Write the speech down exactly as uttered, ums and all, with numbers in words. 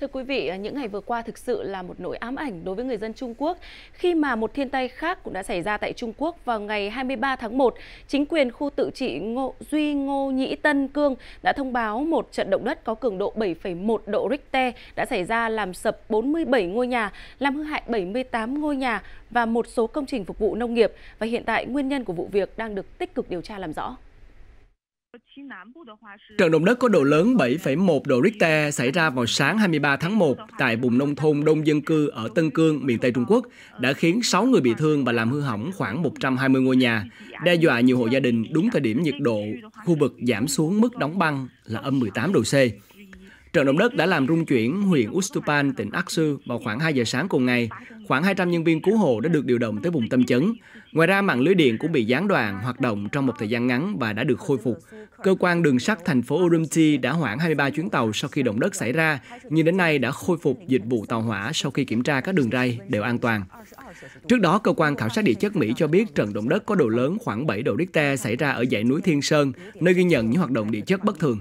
Thưa quý vị, những ngày vừa qua thực sự là một nỗi ám ảnh đối với người dân Trung Quốc khi mà một thiên tai khác cũng đã xảy ra tại Trung Quốc vào ngày hai mươi ba tháng một. Chính quyền khu tự trị Ngô Duy Ngô Nhĩ Tân Cương đã thông báo một trận động đất có cường độ bảy phẩy một độ Richter đã xảy ra làm sập bốn mươi bảy ngôi nhà, làm hư hại bảy mươi tám ngôi nhà và một số công trình phục vụ nông nghiệp. Và hiện tại nguyên nhân của vụ việc đang được tích cực điều tra làm rõ. Trận động đất có độ lớn bảy phẩy một độ Richter xảy ra vào sáng hai mươi ba tháng một tại vùng nông thôn Đông Dân Cư ở Tân Cương, miền Tây Trung Quốc đã khiến sáu người bị thương và làm hư hỏng khoảng một trăm hai mươi ngôi nhà, đe dọa nhiều hộ gia đình đúng thời điểm nhiệt độ khu vực giảm xuống mức đóng băng là âm mười tám độ C. Trận động đất đã làm rung chuyển huyện Ustupan, tỉnh Aksu vào khoảng hai giờ sáng cùng ngày. Khoảng hai trăm nhân viên cứu hộ đã được điều động tới vùng tâm chấn. Ngoài ra, mạng lưới điện cũng bị gián đoạn hoạt động trong một thời gian ngắn và đã được khôi phục. Cơ quan đường sắt thành phố Urumqi đã hoãn hai mươi ba chuyến tàu sau khi động đất xảy ra, nhưng đến nay đã khôi phục dịch vụ tàu hỏa sau khi kiểm tra các đường ray đều an toàn. Trước đó, cơ quan khảo sát địa chất Mỹ cho biết trận động đất có độ lớn khoảng bảy độ Richter xảy ra ở dãy núi Thiên Sơn, nơi ghi nhận những hoạt động địa chất bất thường.